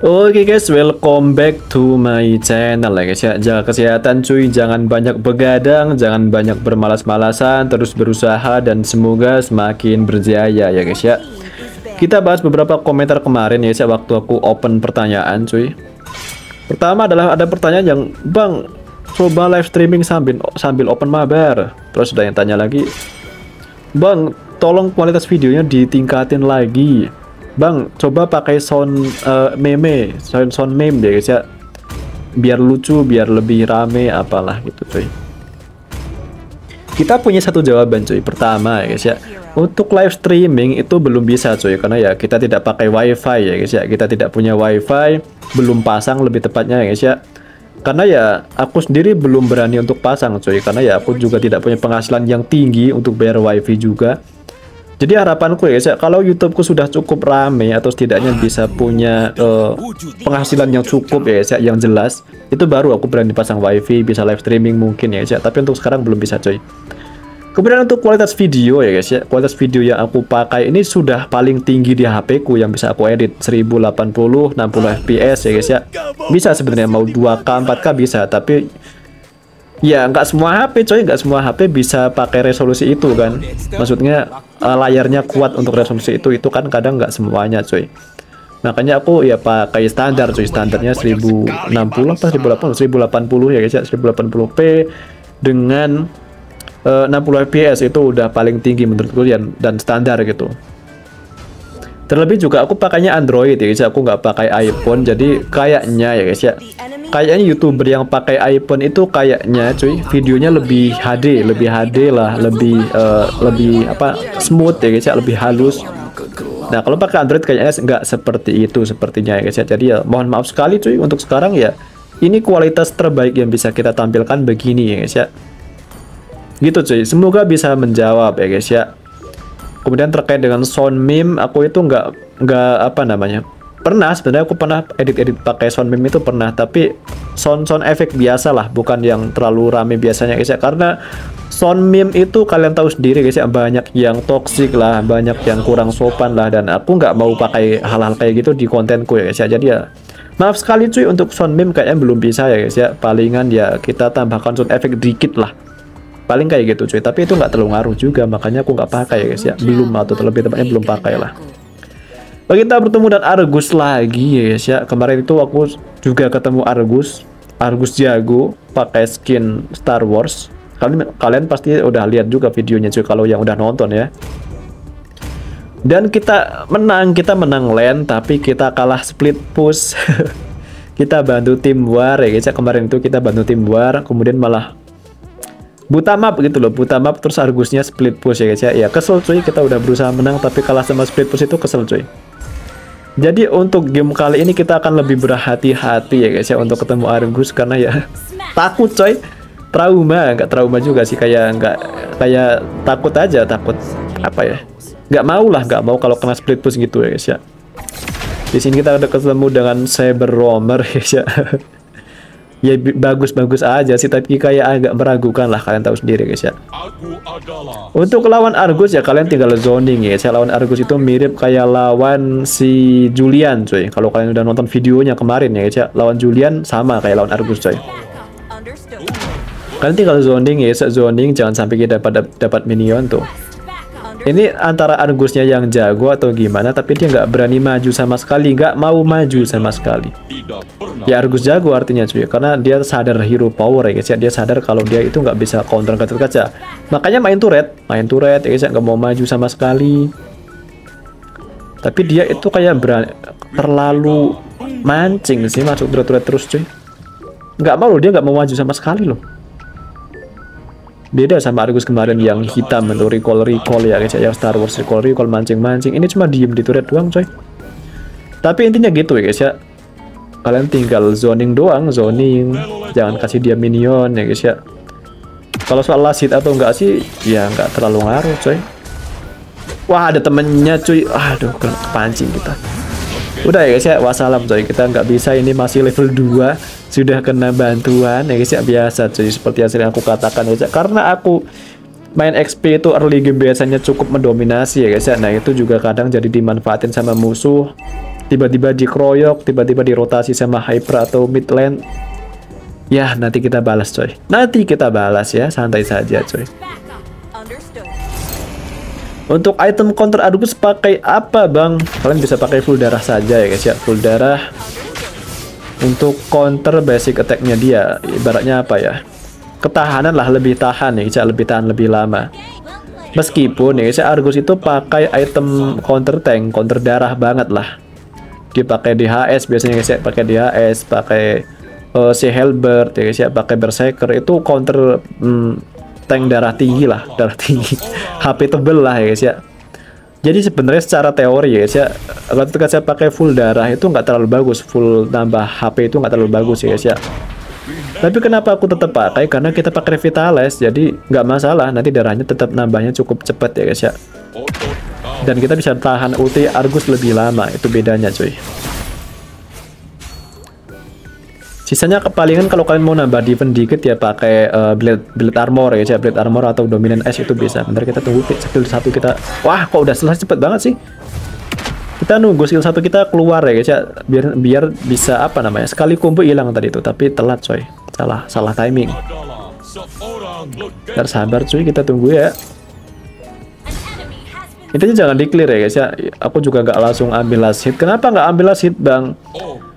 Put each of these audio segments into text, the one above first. Oke guys, welcome back to my channel ya guys ya. Jaga kesehatan cuy, jangan banyak begadang, jangan banyak bermalas-malasan, terus berusaha dan semoga semakin berjaya ya guys ya. Kita bahas beberapa komentar kemarin ya guys ya, waktu aku open pertanyaan cuy. Pertama adalah ada pertanyaan yang, "Bang, coba live streaming sambil open mabar." Terus ada yang tanya lagi, "Bang, tolong kualitas videonya ditingkatin lagi. Bang, coba pakai sound meme ya guys ya, biar lucu, biar lebih rame apalah gitu cuy." Kita punya satu jawaban cuy. Pertama ya guys ya, untuk live streaming itu belum bisa cuy, karena ya kita tidak pakai wifi ya guys ya, kita tidak punya wifi, belum pasang lebih tepatnya ya guys ya. Karena ya aku sendiri belum berani untuk pasang cuy, karena ya aku juga tidak punya penghasilan yang tinggi untuk bayar wifi juga. Jadi harapanku ya guys ya, kalau YouTubeku sudah cukup rame atau setidaknya bisa punya penghasilan yang cukup ya guys ya, yang jelas, itu baru aku berani pasang wifi, bisa live streaming mungkin ya guys ya. Tapi untuk sekarang belum bisa cuy. Kemudian untuk kualitas video ya guys ya, kualitas video yang aku pakai ini sudah paling tinggi di HP-ku yang bisa aku edit, 1080 60 fps ya guys ya. Bisa sebenarnya mau 2K 4K bisa, tapi ya nggak semua HP coy, nggak semua HP bisa pakai resolusi itu kan. Maksudnya layarnya kuat untuk resolusi itu kan kadang nggak semuanya coy. Makanya aku ya pakai standar coy, standarnya 1060 apa 1080 ya guys ya, 1080p dengan 60 fps itu udah paling tinggi menurutku dan standar gitu. Terlebih juga aku pakainya Android ya guys, aku nggak pakai iPhone. Jadi kayaknya ya guys ya, kayaknya YouTuber yang pakai iPhone itu kayaknya cuy, videonya lebih HD lah, lebih apa, smooth ya guys ya, lebih halus. Nah kalau pakai Android kayaknya nggak seperti itu sepertinya ya guys ya. Jadi ya mohon maaf sekali cuy, untuk sekarang ya ini kualitas terbaik yang bisa kita tampilkan begini ya guys ya. Gitu cuy, semoga bisa menjawab ya guys ya. Kemudian terkait dengan sound meme, aku itu nggak apa namanya, pernah sebenarnya aku pernah edit pakai sound meme itu pernah, tapi sound efek biasa lah, bukan yang terlalu rame biasanya guys ya. Karena sound meme itu kalian tahu sendiri guys ya, banyak yang toksik lah, banyak yang kurang sopan lah, dan aku nggak mau pakai hal-hal kayak gitu di kontenku ya guys ya. Jadi ya maaf sekali cuy, untuk sound meme kayaknya belum bisa ya guys ya. Palingan ya kita tambahkan sound efek dikit lah, paling kayak gitu cuy, tapi itu nggak terlalu ngaruh juga, makanya aku nggak pakai ya guys ya, belum, atau terlebih tepatnya belum pakai lah. Kita bertemu dan Argus lagi ya guys ya. Kemarin itu aku juga ketemu Argus jago pakai skin Star Wars. Kalian pasti udah lihat juga videonya cuy, kalau yang udah nonton ya. Dan kita menang lane, tapi kita kalah split push. Kita bantu tim war ya guys ya, kemarin itu kita bantu tim war, kemudian malah buta map gitu loh, buta map, terus Argusnya split push ya guys ya. Ya kesel cuy, kita udah berusaha menang tapi kalah sama split push, itu kesel cuy. Jadi untuk game kali ini kita akan lebih berhati-hati ya guys ya untuk ketemu Argus, karena ya takut coy, nggak trauma juga sih, kayak takut aja, takut apa ya, nggak mau kalau kena split push gitu ya guys ya. Di sini kita udah ketemu dengan Cyber Roamer ya guys ya. Ya bagus-bagus aja sih, tapi kayak agak meragukan lah, kalian tahu sendiri guys ya. Untuk lawan Argus ya kalian tinggal zoning ya. Saya lawan Argus itu mirip kayak lawan si Julian coy. Kalau kalian udah nonton videonya kemarin ya guys ya, lawan Julian sama kayak lawan Argus coy. Kalian tinggal zoning ya, zoning jangan sampai kita dapat minion tuh. Ini antara Argusnya yang jago atau gimana, tapi dia nggak berani maju sama sekali, nggak mau maju sama sekali. Ya Argus jago artinya cuy, karena dia sadar hero power ya guys ya, dia sadar kalau dia itu nggak bisa counter kaca, makanya main turret ya guys ya, nggak mau maju sama sekali. Tapi dia itu kayak terlalu mancing sih, masuk turret terus cuy, nggak mau, dia nggak mau maju sama sekali loh. Beda sama Argus kemarin yang hitam itu, recall ya guys ya, yang Star Wars recall mancing-mancing. Ini cuma diem di turret doang coy. Tapi intinya gitu ya guys ya, kalian tinggal zoning doang, zoning, jangan kasih dia minion ya guys ya. Kalau soal last hit atau enggak sih ya nggak terlalu ngaruh coy. Wah ada temennya cuy, aduh kepancing kita. Udah ya guys ya, wassalam coy, kita nggak bisa, ini masih level 2 sudah kena bantuan ya guys ya, biasa cuy, seperti yang sering aku katakan ya guys ya. Karena aku main XP itu early game biasanya cukup mendominasi ya guys ya, nah itu juga kadang jadi dimanfaatin sama musuh tiba-tiba dikeroyok, tiba-tiba dirotasi sama hyper atau mid lane. Ya, nanti kita balas coy. Nanti kita balas ya, santai saja coy. Untuk item counter Anubis pakai apa bang? Kalian bisa pakai full darah saja ya guys ya, full darah. Untuk counter basic attack-nya dia, ibaratnya apa ya? Ketahanan lah, lebih tahan ya guys ya, lebih tahan lebih lama. Meskipun ya guys ya, Argus itu pakai item counter tank, counter darah banget lah. Dipakai DHS biasanya guys ya, pakai DHS, pakai si Halberd ya guys ya, pakai Berserker itu counter tank darah tinggi lah, darah tinggi. HP tebel lah ya guys ya. Jadi sebenarnya secara teori ya guys ya, kalau ketika saya pakai full darah itu nggak terlalu bagus, full tambah HP itu nggak terlalu bagus ya guys ya. Tapi kenapa aku tetap pakai? Karena kita pakai Revitalize, jadi nggak masalah, nanti darahnya tetap nambahnya cukup cepat ya guys ya. Dan kita bisa tahan ulti Argus lebih lama, itu bedanya cuy. Sisanya kepalingan kalau kalian mau nambah defense dikit ya pakai blade armor ya, blade armor atau dominant ice itu bisa. Bentar kita tunggu skill 1 kita. Wah, kok udah selesai cepet banget sih. Kita nunggu skill 1 kita keluar ya guys ya, biar bisa apa namanya, sekali combo hilang tadi itu, tapi telat coy, salah timing. Ntar sabar cuy, kita tunggu ya. Intinya jangan di-clear ya guys ya. Aku juga nggak langsung ambil last hit. Kenapa nggak ambil last hit bang?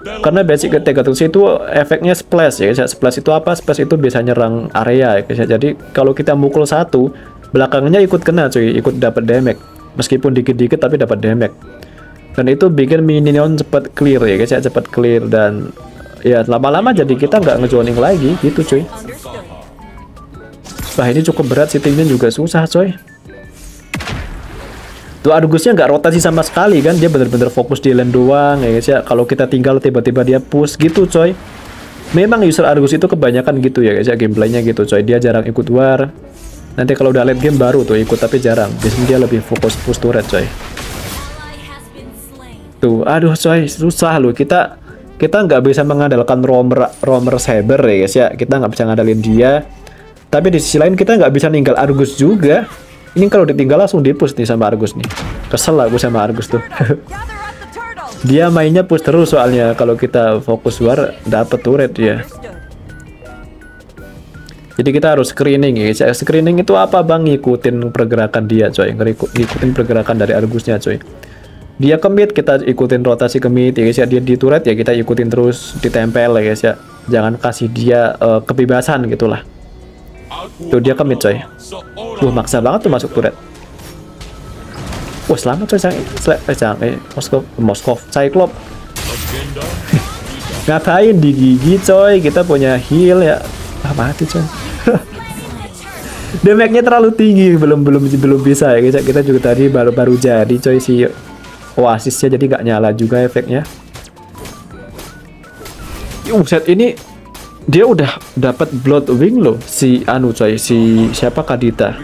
Karena basic attack itu efeknya splash ya guys ya. Splash itu apa? Splash itu bisa nyerang area ya guys ya. Jadi kalau kita mukul satu, belakangnya ikut kena cuy, ikut dapat damage. Meskipun dikit-dikit tapi dapat damage. Dan itu bikin minion cepat clear ya guys ya, cepat clear dan ya lama-lama jadi kita nggak ngejoining lagi gitu cuy. Wah ini cukup berat, settingnya juga susah coy. Tuh Argusnya nggak rotasi sama sekali kan, dia bener-bener fokus di lane doang ya guys ya. Kalau kita tinggal tiba-tiba dia push gitu coy. Memang user Argus itu kebanyakan gitu ya guys ya, gameplaynya gitu coy. Dia jarang ikut war. Nanti kalau udah late game baru tuh ikut, tapi jarang. Biasanya dia lebih fokus push turret coy. Tuh aduh coy, susah loh. Kita nggak bisa mengandalkan roamer saber ya guys ya. Kita nggak bisa ngandalin dia. Tapi di sisi lain kita nggak bisa ninggal Argus juga. Ini kalau ditinggal langsung di-push nih sama Argus nih. Kesel lah gue sama Argus tuh. Dia mainnya push terus soalnya. Kalau kita fokus war dapet turret dia. Jadi kita harus screening ya. Screening itu apa bang? Ngikutin pergerakan dia coy. Ngikutin pergerakan dari Argusnya coy. Dia ke mid, kita ikutin rotasi ke mid ya guys ya. Dia di turret ya kita ikutin terus, ditempel ya guys ya. Jangan kasih dia kebebasan gitulah. Tuh dia ke mid coy. Maksa banget tuh masuk turret. Wah selamat coy, Moskov Cyclop. Ngatain digigit coy, kita punya heal ya. Ah mati coy. Damage-nya terlalu tinggi, belum bisa ya guys. Kita juga tadi baru jadi coy si Oasisnya, jadi nggak nyala juga efeknya. Set ini dia udah dapat Bloodwing loh si anu coy, si siapa Kadita.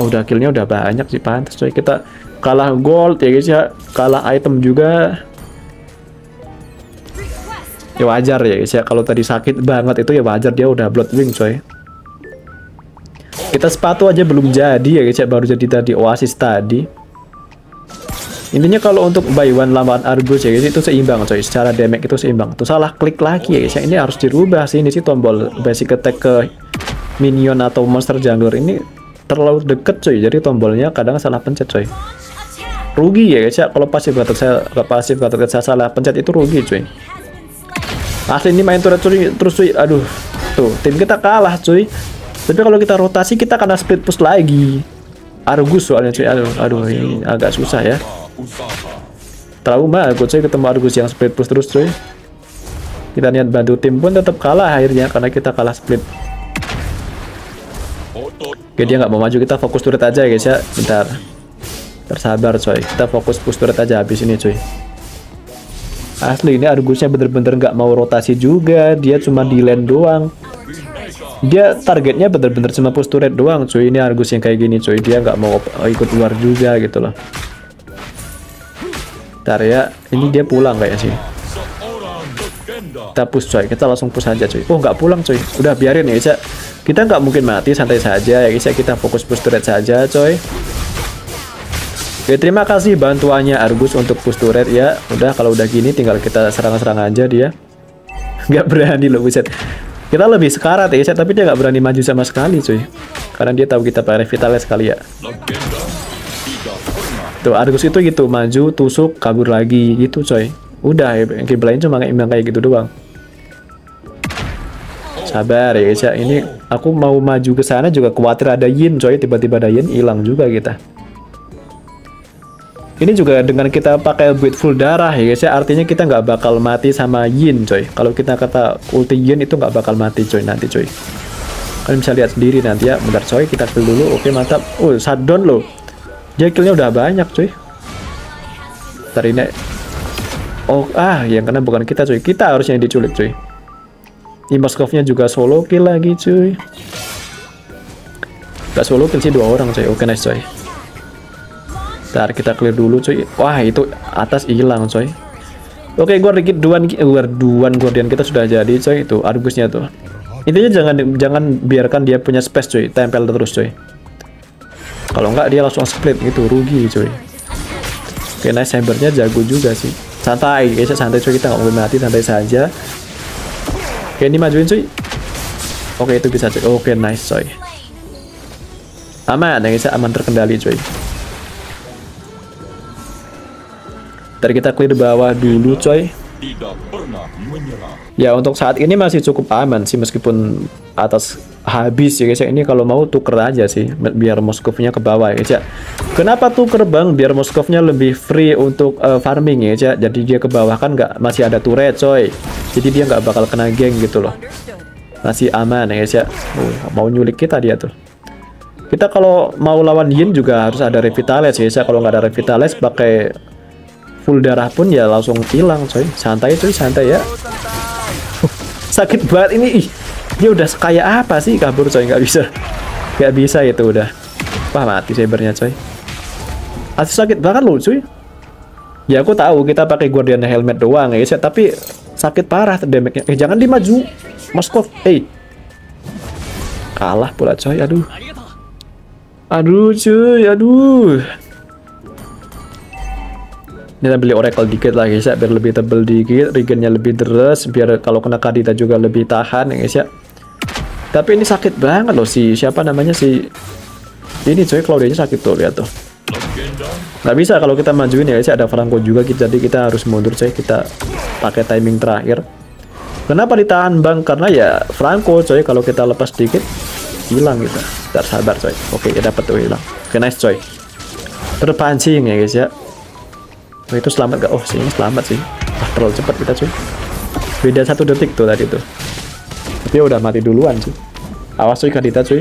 Oh udah killnya udah banyak sih, pantas coy kita kalah gold ya guys ya, kalah item juga ya wajar ya guys ya. Kalau tadi sakit banget itu ya wajar, dia udah Bloodwing coy. Kita sepatu aja belum jadi ya guys ya, baru jadi tadi Oasis tadi. Intinya kalau untuk buy one lawan Argus ya guys itu seimbang coy, secara damage itu seimbang. Tuh salah klik lagi ya guys ya, ini harus dirubah sih ini sih, tombol basic attack ke minion atau monster jungler ini terlalu deket coy, jadi tombolnya kadang salah pencet coy. Rugi ya guys ya, kalau pasif attack saya salah pencet itu rugi coy. Asli ini main turret coy, terus coy, aduh tuh tim kita kalah coy. Tapi kalau kita rotasi kita kena split push lagi Argus soalnya coy, aduh ini agak susah ya. Trauma aku coy ketemu Argus yang split push terus coy. Kita niat bantu tim pun tetap kalah akhirnya karena kita kalah split. Oke dia nggak mau maju, kita fokus turret aja guys ya. Bentar tersabar coy, kita fokus push turret aja habis ini coy. Asli ini Argusnya bener-bener nggak mau rotasi juga, dia cuma di lane doang. Dia targetnya bener-bener cuma push turret doang coy. Ini Argus yang kayak gini coy, dia nggak mau ikut luar juga gitu loh. Bentar ya, ini dia pulang kayaknya sih. Kita push coy, kita langsung push aja coy. Oh nggak pulang coy, udah biarin ya guys. Kita nggak mungkin mati, santai saja ya guys. Kita fokus push turret saja coy. Oke, terima kasih bantuannya Argus untuk push turret ya. Udah, kalau udah gini tinggal kita serang-serang aja dia. Nggak berani loh Wiset. Kita lebih sekarat ya, tapi dia nggak berani maju sama sekali cuy. Karena dia tahu kita pakai Revitalize kali ya. Tuh, Argus itu gitu, maju, tusuk, kabur lagi gitu coy. Udah, yang lain cuma kayak gitu doang. Sabar ya guys ya, ini aku mau maju ke sana juga khawatir ada Yin coy. Tiba-tiba ada Yin, hilang juga kita. Ini juga dengan kita pakai build full darah ya guys ya, artinya kita nggak bakal mati sama Yin coy. Kalau kita kata ulti Yin itu nggak bakal mati coy nanti coy. Kalian bisa lihat sendiri nanti ya. Bentar coy, kita kill dulu. Oke mantap. Oh shutdown loh. Dia killnya udah banyak coy. Bentar ini. Oh ah, yang kena bukan kita coy. Kita harusnya yang diculik coy. Imaskovnya juga solo kill lagi cuy. Gak solo kill sih, 2 orang coy. Oke nice coy. Ntar kita clear dulu cuy. Wah itu atas hilang coy. Oke, guardian kita sudah jadi coy. Itu Argusnya tuh. Intinya jangan biarkan dia punya space cuy. Tempel terus coy. Kalau enggak dia langsung split gitu, rugi cuy. Oke nice, cybernya jago juga sih. Santai guys, santai cuy, kita nggak mau mati, santai saja. Oke ini majuin cuy. Oke itu bisa cuy. Oke nice coy. Aman ya guys, aman terkendali cuy. Ntar kita clear bawah dulu coy. Ya untuk saat ini masih cukup aman sih, meskipun atas habis ya guys ya. Ini kalau mau tuker aja sih, biar Moskovnya ke bawah ya guys ya. Kenapa tuker bang? Biar Moskovnya lebih free untuk farming ya guys ya. Jadi dia ke bawah kan nggak, masih ada turret coy. Jadi dia nggak bakal kena geng gitu loh. Masih aman ya guys ya. Mau nyulik kita dia tuh. Kita kalau mau lawan Yin juga harus ada Revitalize ya guys ya. Kalau nggak ada Revitalize pakai full darah pun ya langsung hilang coy. Santai coy, santai ya. Sakit banget ini. Ih, dia udah sekaya apa sih, kabur coy. Nggak bisa itu udah. Wah mati cybernya coy. Asli sakit banget loh cuy. Ya aku tahu kita pakai guardian helmet doang ya guys, tapi sakit parah damage-nya. Jangan dimaju Moskov. Kalah pula coy. Aduh cuy, aduh. Kita beli Oracle dikit lah guys ya, biar lebih tebel dikit, regennya lebih deres, biar kalau kena Kadita juga lebih tahan ya guys ya. Tapi ini sakit banget loh si siapa namanya si ini coy, Claudia-nya sakit tuh, lihat tuh. Nggak bisa kalau kita majuin ya guys ya, ada Franco juga kita, jadi kita harus mundur coy. Kita pakai timing terakhir. Kenapa ditahan bang? Karena ya Franco coy, kalau kita lepas dikit hilang gitu. Ntar sabar coy. Oke ya, dapat tuh, hilang. Oke nice coy. Terpancing ya guys ya. Itu selamat gak? Oh sih selamat sih. Wah terlalu cepat kita cuy. Beda 1 detik tuh tadi tuh. Tapi udah mati duluan sih. Awas cuy Kadita cuy.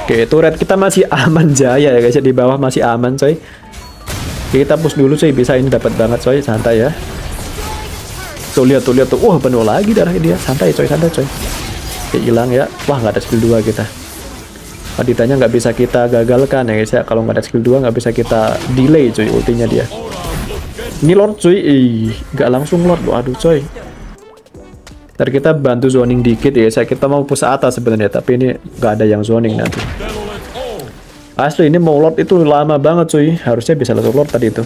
Oke turret kita masih aman jaya ya guys ya. Di bawah masih aman coy. Oke, kita push dulu cuy. Bisa ini dapat banget coy. Santai ya. Tuh lihat tuh, lihat tuh. Wah penuh lagi darah dia. Santai coy, santai coy. Oke hilang ya. Wah nggak ada skill 2 kita. Kaditanya nggak bisa kita gagalkan ya guys ya. Kalau nggak ada skill 2 nggak bisa kita delay cuy ultinya dia. Ini Lord cuy. Nggak langsung Lord. Waduh coy. Ntar kita bantu zoning dikit ya guys ya. Kita mau push atas sebenarnya, tapi ini nggak ada yang zoning nanti. Asli ini mau Lord itu lama banget cuy. Harusnya bisa langsung Lord tadi itu.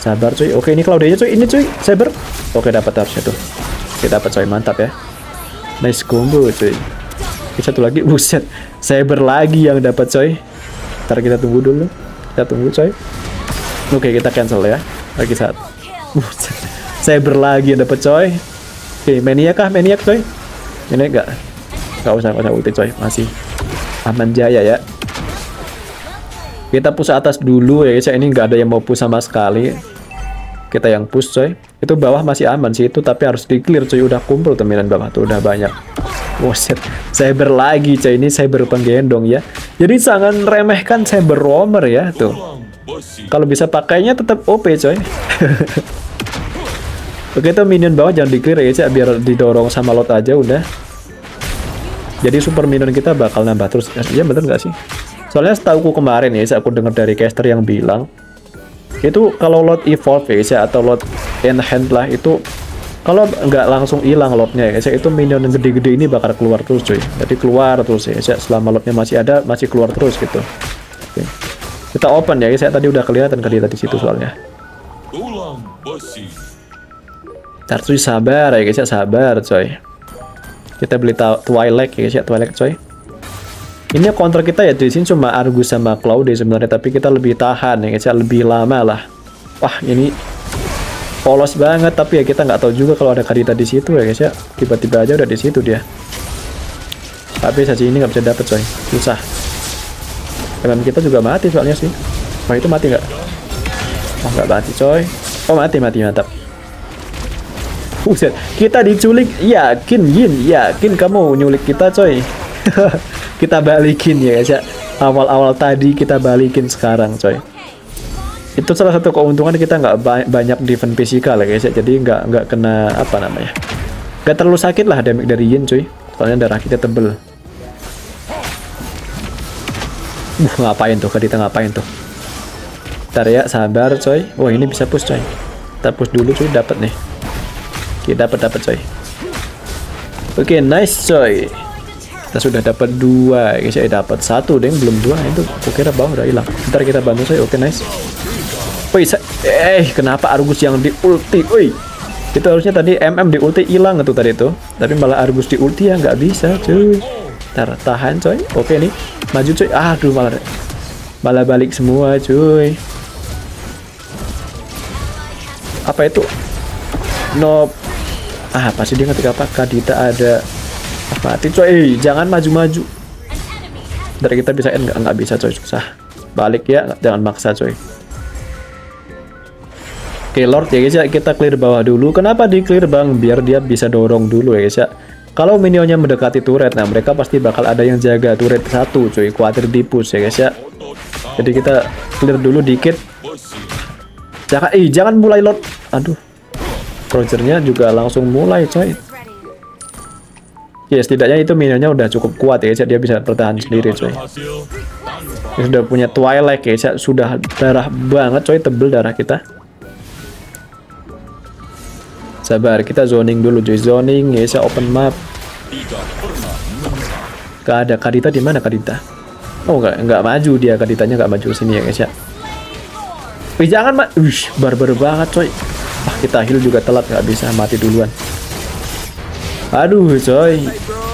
Sabar cuy. Oke ini Claudia cuy. Ini cuy sabar. Oke dapat harusnya tuh. Kita dapat coy, mantap ya. Nice combo cuy. Satu lagi, buset, cyber lagi yang dapat coy. Ntar kita tunggu dulu, kita tunggu coy. Oke kita cancel ya, lagi saat. Buset, cyber lagi yang dapat coy. Oke maniak kah, maniak coy? Ini enggak, nggak usah ulti coy, masih aman jaya ya. Kita push atas dulu ya guys, ini nggak ada yang mau push sama sekali. Kita yang push coy. Itu bawah masih aman sih itu, tapi harus di clear coy. Udah kumpul temilan bawah tuh, udah banyak. Buset, cyber lagi coy. Ini cyber penggendong ya. Jadi jangan remehkan cyber roamer ya tuh. Kalau bisa pakainya tetap OP coy. Oke tuh minion bawah jangan di clear ya, biar didorong sama lot aja udah. Jadi super minion kita bakal nambah terus. Ya bener nggak sih? Soalnya setauku kemarin ya, aku dengar dari caster yang bilang itu kalau lot evolve ya, atau lot enhance lah, itu Kalau nggak langsung hilang lotnya ya guys, itu minion yang gede-gede ini bakal keluar terus cuy. Jadi keluar terus ya guys, selama lotnya masih ada, masih keluar terus gitu. Oke. Kita open ya guys, saya tadi udah kelihatan kali tadi situ soalnya. Ntar cuy, sabar ya guys ya, sabar coy. Kita beli Twilight ya guys ya, Twilight coy. Ini counter kita ya di sini cuma Argus sama Claude sebenarnya, tapi kita lebih tahan ya guys ya, lebih lama lah. Wah, ini polos banget, tapi ya kita nggak tahu juga kalau ada Kadita di situ ya guys ya. Tiba-tiba aja udah di situ dia. Tapi saja ini nggak bisa dapet coy, susah. Teman kita juga mati soalnya sih. Wah, itu mati nggak? Oh, nggak mati coy. Oh, mati, mantap. Buset, kita diculik. Yakin Yin, yakin kamu nyulik kita coy. Kita balikin ya guys ya, awal-awal tadi kita balikin sekarang coy. Itu salah satu keuntungan kita nggak banyak defense physical ya guys ya, jadi nggak kena apa namanya, nggak terlalu sakit lah damage dari Yin cuy, soalnya darah kita tebel. Ngapain tuh Kadita, ngapain tuh? Bentar ya, sabar coy. Wah, ini bisa push coy, kita push dulu cuy, dapat nih. Kita dapat coy. Oke, nice coy. Kita sudah dapat 2, guys. Saya dapat 1, deng belum 2 itu. Oke, udah bawah udah hilang. Ntar kita bantu saya. Oke, nice. Woi, kenapa Argus yang di ulti? Woi, itu harusnya tadi di ulti hilang itu tadi itu. Tapi malah Argus di ulti ya nggak bisa, cuy. Ntar tahan, coy. Oke nih, maju coy. Aduh, malah balik semua, cuy. Apa itu? Nope. Ah, pasti dia ngetik apa? Kadita ada. Mati coy, jangan maju-maju. Dari kita bisa end nggak bisa coy, susah. Balik ya, jangan maksa coy. Oke Lord ya guys ya, kita clear bawah dulu. Kenapa di clear bang? Biar dia bisa dorong dulu ya guys ya. Kalau minionnya mendekati turret, nah mereka pasti bakal ada yang jaga turret 1 coy. Khawatir di-push ya guys ya. Jadi kita clear dulu dikit. Jangan, jangan mulai Lord. Aduh, Rogernya juga langsung mulai coy. Ya, setidaknya itu minionnya udah cukup kuat ya, dia bisa bertahan sendiri coy. Dia sudah punya Twilight ya, sudah darah banget coy, tebel darah kita. Sabar, kita zoning dulu coy, zoning ya, open map. Gak ada Kadita, di mana Kadita? Oh, nggak maju dia, Kaditanya nggak maju sini ya guys ya. Jangan barbar banget coy. Ah, kita heal juga telat, nggak bisa, mati duluan. Aduh coy,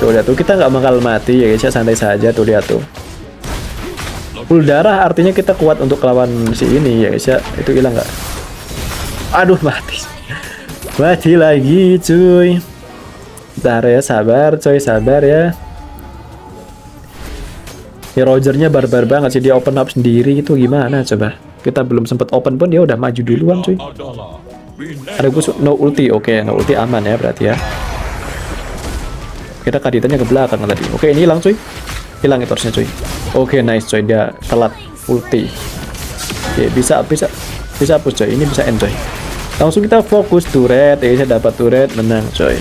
tuh lihat tuh, kita nggak bakal mati ya guys ya, santai saja tuh, lihat tuh. Full darah artinya kita kuat untuk lawan si ini ya guys ya. Itu hilang nggak? Aduh, mati. Mati lagi cuy. Bentar ya, sabar coy, sabar ya. Ya, Rogernya barbar banget sih, dia open up sendiri itu gimana coba. Kita belum sempet open pun dia udah maju duluan cuy. Ada gue no ulti, oke no ulti aman ya berarti ya. Kita Kaditanya ke belakang tadi. Oke, ini hilang cuy, hilang itu harusnya cuy. Oke, nice coy, dia telat ulti. Oke, bisa push coy, ini bisa end coy. Langsung kita fokus turret ya, saya dapat turret, menang coy.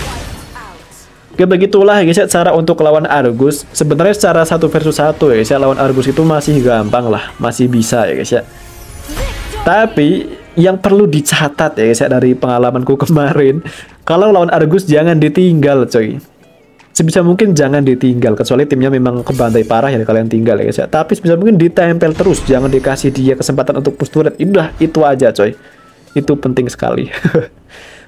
Oke, begitulah guys cara untuk lawan Argus. Sebenarnya secara 1v1 ya guys, lawan Argus itu masih gampang lah, masih bisa ya guys ya. Tapi yang perlu dicatat ya guys ya, dari pengalamanku kemarin, kalau lawan Argus jangan ditinggal coy. Sebisa mungkin jangan ditinggal, kecuali timnya memang kebantai parah ya kalian tinggal ya guys ya. Tapi sebisa mungkin ditempel terus, jangan dikasih dia kesempatan untuk push turret. Udah, itu aja coy, itu penting sekali.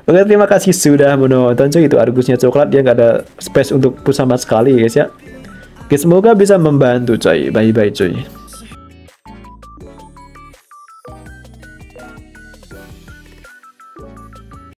Oke, terima kasih sudah menonton coy. Itu Argusnya coklat, dia nggak ada space untuk push sama sekali ya guys ya. Oke, semoga bisa membantu coy, bye bye coy.